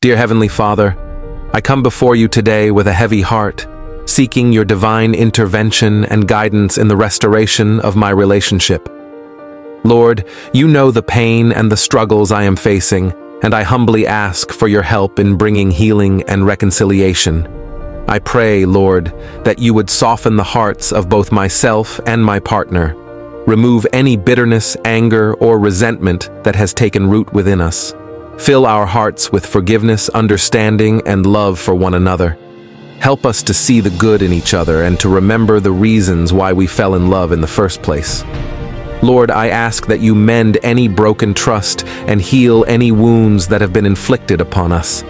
Dear Heavenly Father, I come before you today with a heavy heart, seeking your divine intervention and guidance in the restoration of my relationship. Lord, you know the pain and the struggles I am facing, and I humbly ask for your help in bringing healing and reconciliation. I pray, Lord, that you would soften the hearts of both myself and my partner. Remove any bitterness, anger, or resentment that has taken root within us. Fill our hearts with forgiveness, understanding, and love for one another. Help us to see the good in each other and to remember the reasons why we fell in love in the first place. Lord, I ask that you mend any broken trust and heal any wounds that have been inflicted upon us.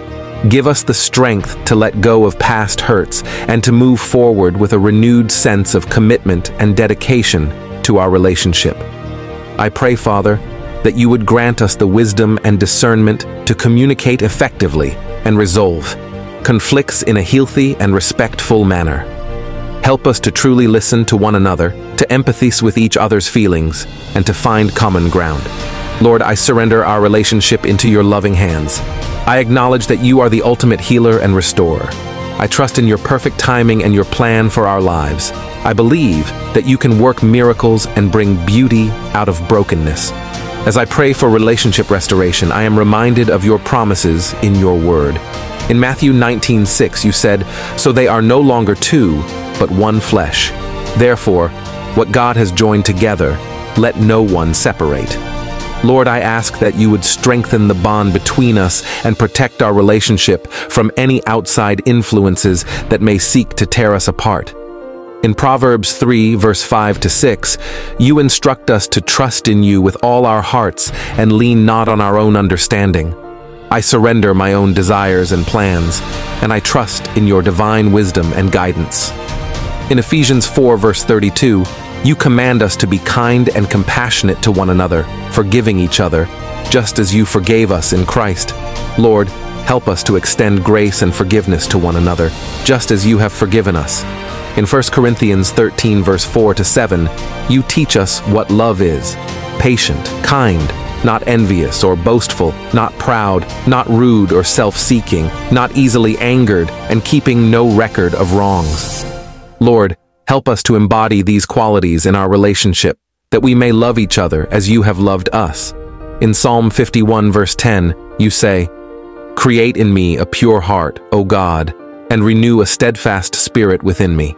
Give us the strength to let go of past hurts and to move forward with a renewed sense of commitment and dedication to our relationship. I pray, Father, that you would grant us the wisdom and discernment to communicate effectively and resolve conflicts in a healthy and respectful manner. Help us to truly listen to one another, to empathize with each other's feelings, and to find common ground. Lord, I surrender our relationship into your loving hands. I acknowledge that you are the ultimate healer and restorer. I trust in your perfect timing and your plan for our lives. I believe that you can work miracles and bring beauty out of brokenness. As I pray for relationship restoration, I am reminded of your promises in your word. In Matthew 19:6, you said, "So they are no longer two, but one flesh. Therefore, what God has joined together, let no one separate." Lord, I ask that you would strengthen the bond between us and protect our relationship from any outside influences that may seek to tear us apart. In Proverbs 3, verse 5-6, you instruct us to trust in you with all our hearts and lean not on our own understanding. I surrender my own desires and plans, and I trust in your divine wisdom and guidance. In Ephesians 4, verse 32, you command us to be kind and compassionate to one another, forgiving each other, just as you forgave us in Christ. Lord, help us to extend grace and forgiveness to one another, just as you have forgiven us. In 1 Corinthians 13, verse 4-7, you teach us what love is: patient, kind, not envious or boastful, not proud, not rude or self-seeking, not easily angered, and keeping no record of wrongs. Lord, help us to embody these qualities in our relationship, that we may love each other as you have loved us. In Psalm 51, verse 10, you say, "Create in me a pure heart, O God, and renew a steadfast spirit within me."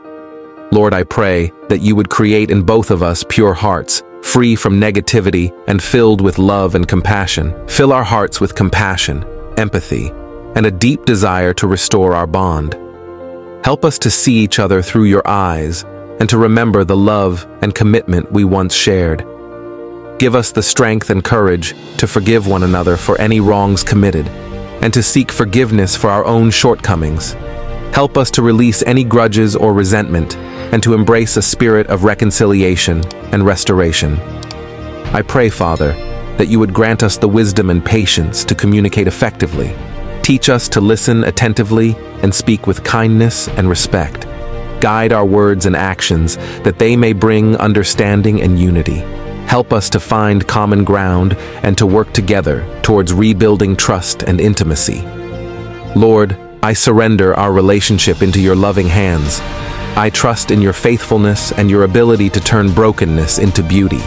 Lord, I pray that you would create in both of us pure hearts, free from negativity and filled with love and compassion. Fill our hearts with compassion, empathy, and a deep desire to restore our bond. Help us to see each other through your eyes and to remember the love and commitment we once shared. Give us the strength and courage to forgive one another for any wrongs committed and to seek forgiveness for our own shortcomings. Help us to release any grudges or resentment and to embrace a spirit of reconciliation and restoration. I pray, Father, that you would grant us the wisdom and patience to communicate effectively. Teach us to listen attentively and speak with kindness and respect. Guide our words and actions that they may bring understanding and unity. Help us to find common ground and to work together towards rebuilding trust and intimacy. Lord, I surrender our relationship into your loving hands. I trust in your faithfulness and your ability to turn brokenness into beauty.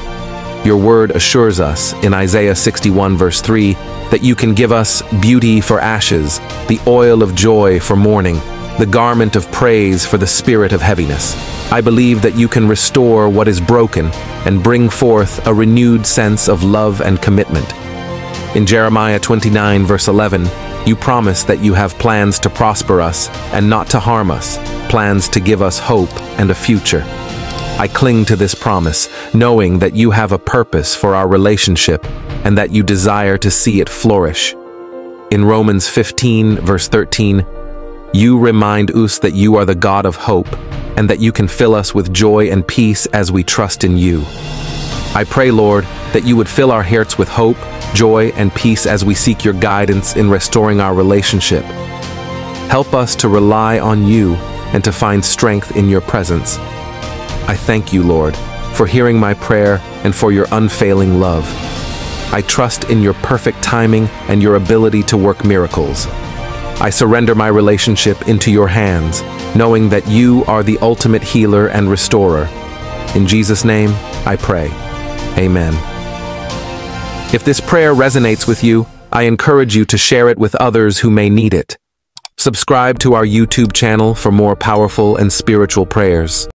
Your word assures us in Isaiah 61, verse 3, that you can give us beauty for ashes, the oil of joy for mourning, the garment of praise for the spirit of heaviness. I believe that you can restore what is broken and bring forth a renewed sense of love and commitment. In Jeremiah 29, verse 11, you promise that you have plans to prosper us and not to harm us, plans to give us hope and a future. I cling to this promise, knowing that you have a purpose for our relationship and that you desire to see it flourish. In Romans 15, verse 13, you remind us that you are the God of hope and that you can fill us with joy and peace as we trust in you. I pray, Lord, that you would fill our hearts with hope, joy, and peace as we seek your guidance in restoring our relationship. Help us to rely on you and to find strength in your presence. I thank you, Lord, for hearing my prayer and for your unfailing love. I trust in your perfect timing and your ability to work miracles. I surrender my relationship into your hands, knowing that you are the ultimate healer and restorer. In Jesus' name, I pray. Amen. If this prayer resonates with you, I encourage you to share it with others who may need it. Subscribe to our YouTube channel for more powerful and spiritual prayers.